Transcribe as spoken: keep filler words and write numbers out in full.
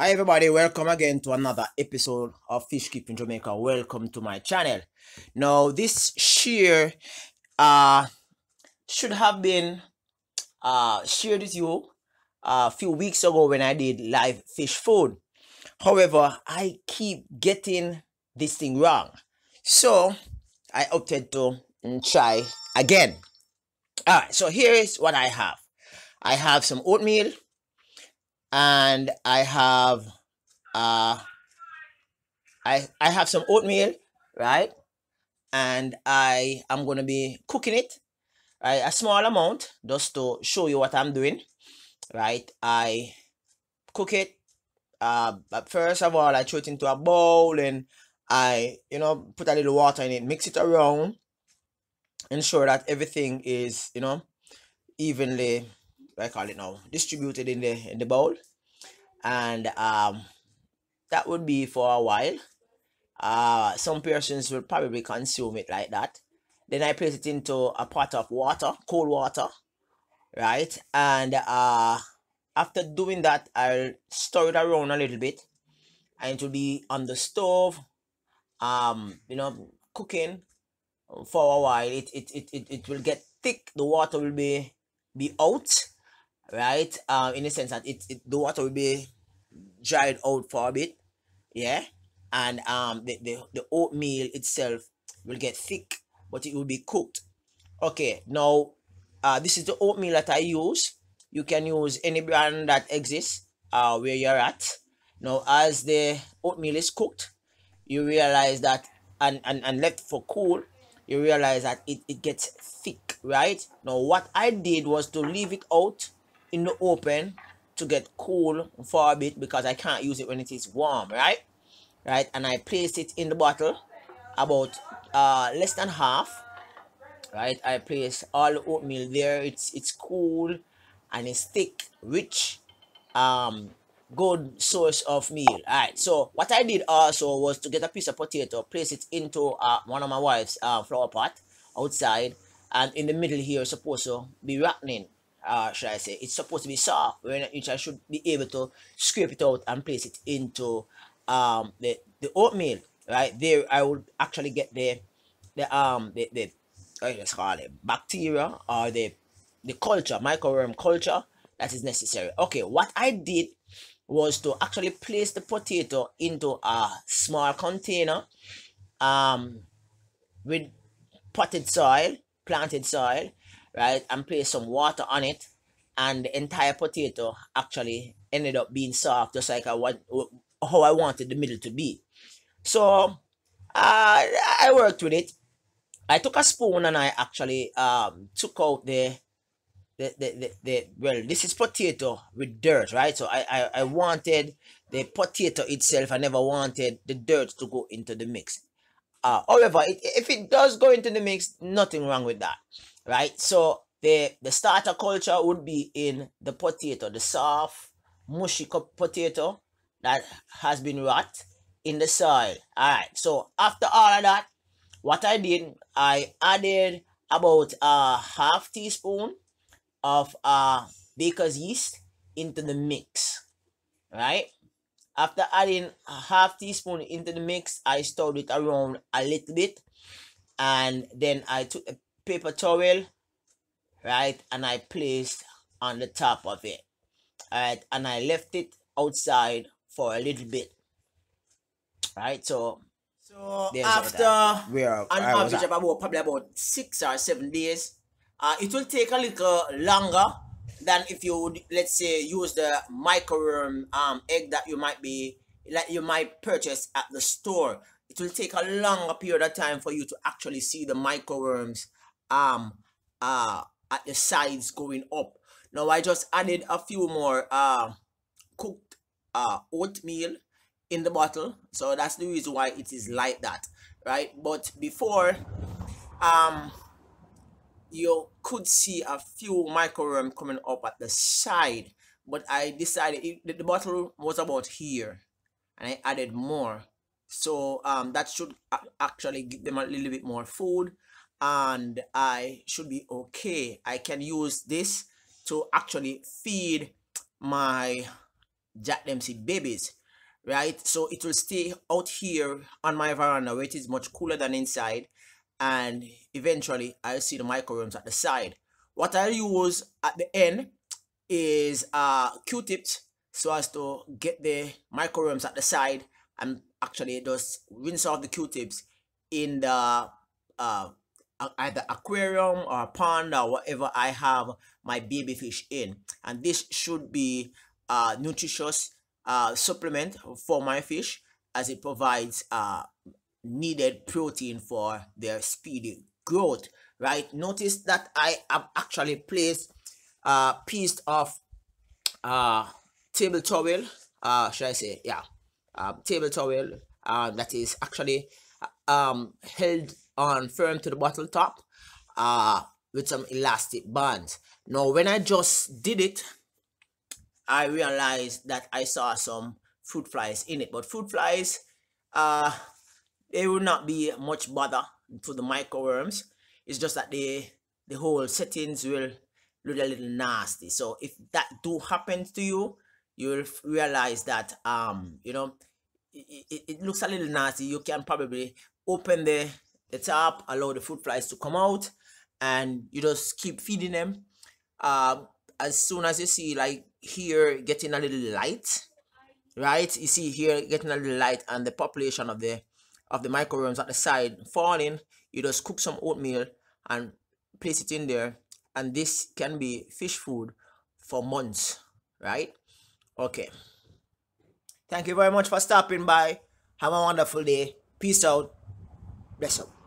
Hi everybody, welcome again to another episode of Fish Keeping Jamaica. Welcome to my channel. Now this share uh should have been uh shared with you a few weeks ago when I did live fish food. However, I keep getting this thing wrong, so I opted to try again. All right, so here is what I have. I have some oatmeal and I have uh I I have some oatmeal, right? And I am gonna be cooking it, right? A small amount, just to show you what I'm doing, right? I cook it, uh but first of all I throw it into a bowl and I you know put a little water in it, mix it around, ensure that everything is you know evenly, I call it now, distributed in the in the bowl. And um that would be for a while. Uh some persons will probably consume it like that. Then I place it into a pot of water, cold water, right? And uh after doing that, I'll stir it around a little bit and it will be on the stove, um you know cooking for a while. It it it, it, it will get thick, the water will be be out, right? Um in the sense that it, it the water will be dried out for a bit, yeah. And um the, the the oatmeal itself will get thick, but it will be cooked. Okay, now uh this is the oatmeal that I use. You can use any brand that exists uh where you're at. Now as the oatmeal is cooked, you realize that and and, and left for cool, you realize that it, it gets thick, right? Now what I did was to leave it out in the open to get cool for a bit, because I can't use it when it is warm, right? Right, and I placed it in the bottle, about uh, less than half, right? I placed all the oatmeal there. It's it's cool and it's thick, rich, um, good source of meal. All right, so what I did also was to get a piece of potato, place it into uh, one of my wife's uh, flower pot outside, and in the middle here is supposed to be rotten, uh should I say. It's supposed to be soft, which I should be able to scrape it out and place it into um the the oatmeal. Right there I would actually get the the um the the let's call it bacteria, or the the culture, microworm culture that is necessary. Okay, what I did was to actually place the potato into a small container um with potted soil, planted soil, right, and place some water on it, and the entire potato actually ended up being soft, just like I want, how I wanted the middle to be. So uh, I worked with it. I took a spoon and I actually um took out the The, the, the, the well, this is potato with dirt, right? So I, I I wanted the potato itself. I never wanted the dirt to go into the mix. Uh however, it, if it does go into the mix, nothing wrong with that, right? So the the starter culture would be in the potato, the soft mushy potato that has been rot in the soil. All right, so after all of that, what I did, I added about a half teaspoon of uh baker's yeast into the mix, right? After adding a half teaspoon into the mix, I stirred it around a little bit, and then I took a paper towel, right, and I placed on the top of it. All right, and I left it outside for a little bit, right? So so after an average of about probably about six or seven days. Uh, it will take a little longer than if you would, let's say, use the microworm um, egg that you might be, that you might purchase at the store. It will take a longer period of time for you to actually see the microworms um, uh, at the sides going up. Now I just added a few more uh, cooked uh, oatmeal in the bottle, so that's the reason why it is like that, right? But before, um. you could see a few microworms coming up at the side, but I decided it, the bottle was about here and I added more, so um that should actually give them a little bit more food, and I should be okay. I can use this to actually feed my Jack Dempsey babies, right? So it will stay out here on my veranda where it is much cooler than inside, and eventually I'll see the microrooms at the side. What I'll use at the end is uh Q-tips, so as to get the microrooms at the side and actually just rinse off the Q-tips in the uh either aquarium or pond or whatever I have my baby fish in. And this should be a nutritious uh, supplement for my fish, as it provides uh, needed protein for their speedy growth, right? Notice that I have actually placed a piece of uh, table towel, uh, should I say, yeah, uh, table towel uh, that is actually um, held on firm to the bottle top uh, with some elastic bands. Now when I just did it, I realized that I saw some fruit flies in it, but fruit flies, uh, they will not be much bother to the microworms. It's just that they, the whole settings will look a little nasty. So if that do happen to you, you'll realize that um, you know, it, it, it looks a little nasty. You can probably open the the top, allow the fruit flies to come out, and you just keep feeding them. Uh, as soon as you see, like here, getting a little light, right? You see here getting a little light, and the population of the of the microrooms at the side falling. You just cook some oatmeal and place it in there, and this can be fish food for months, right? Okay. Thank you very much for stopping by. Have a wonderful day. Peace out. Bless up.